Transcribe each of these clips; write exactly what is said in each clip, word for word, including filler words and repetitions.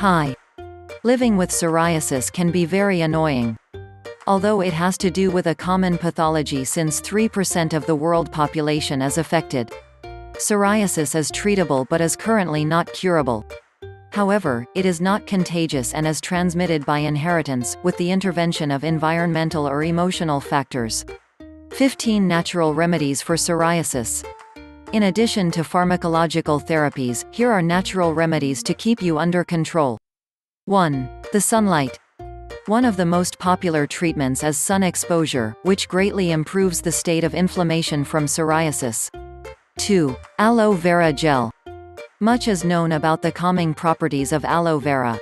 Hi. Living with psoriasis can be very annoying. Although it has to do with a common pathology since three percent of the world population is affected. Psoriasis is treatable but is currently not curable. However, it is not contagious and is transmitted by inheritance, with the intervention of environmental or emotional factors. fifteen Natural Remedies for Psoriasis. In addition to pharmacological therapies, here are natural remedies to keep you under control. one. The sunlight. One of the most popular treatments is sun exposure, which greatly improves the state of inflammation from psoriasis. two. Aloe Vera Gel. Much is known about the calming properties of aloe vera.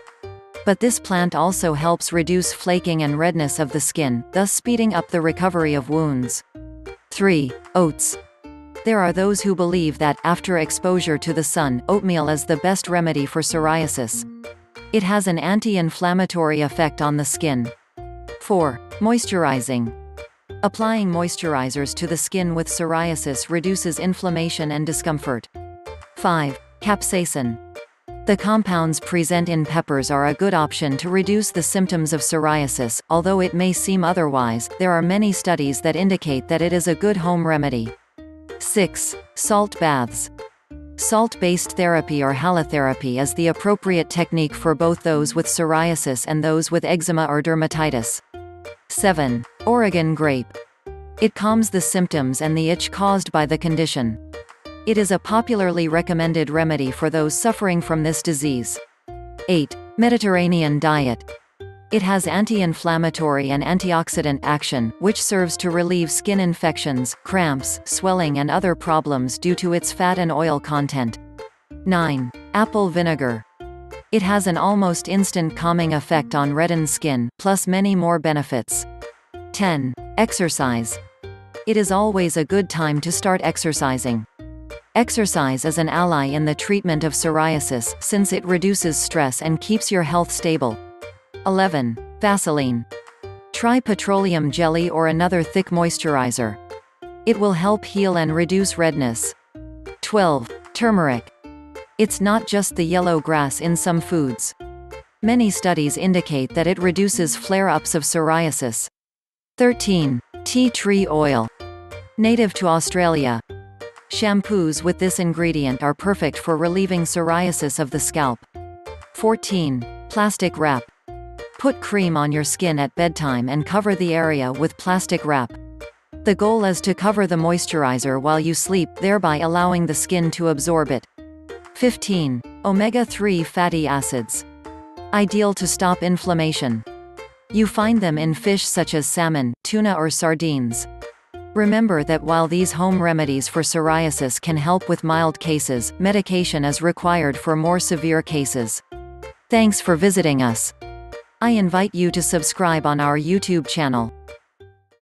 But this plant also helps reduce flaking and redness of the skin, thus speeding up the recovery of wounds. three. Oats. There are those who believe that, after exposure to the sun, oatmeal is the best remedy for psoriasis. It has an anti-inflammatory effect on the skin. four. Moisturizing. Applying moisturizers to the skin with psoriasis reduces inflammation and discomfort. five. Capsaicin. The compounds present in peppers are a good option to reduce the symptoms of psoriasis, although it may seem otherwise, there are many studies that indicate that it is a good home remedy. six. Salt baths. Salt-based therapy or halotherapy is the appropriate technique for both those with psoriasis and those with eczema or dermatitis. seven. Oregon grape. It calms the symptoms and the itch caused by the condition. It is a popularly recommended remedy for those suffering from this disease. eight. Mediterranean diet. It has anti-inflammatory and antioxidant action, which serves to relieve skin infections, cramps, swelling and other problems due to its fat and oil content. nine. Apple vinegar. It has an almost instant calming effect on reddened skin, plus many more benefits. ten. Exercise. It is always a good time to start exercising. Exercise is an ally in the treatment of psoriasis, since it reduces stress and keeps your health stable. eleven. Vaseline. Try petroleum jelly or another thick moisturizer. It will help heal and reduce redness. twelve. Turmeric. It's not just the yellow grass in some foods. Many studies indicate that it reduces flare-ups of psoriasis. thirteen. Tea tree oil. Native to Australia. Shampoos with this ingredient are perfect for relieving psoriasis of the scalp. fourteen. Plastic wrap. Put cream on your skin at bedtime and cover the area with plastic wrap. The goal is to cover the moisturizer while you sleep, thereby allowing the skin to absorb it. fifteen. Omega three fatty acids. Ideal to stop inflammation. You find them in fish such as salmon, tuna or sardines. Remember that while these home remedies for psoriasis can help with mild cases, medication is required for more severe cases. Thanks for visiting us. I invite you to subscribe on our YouTube channel.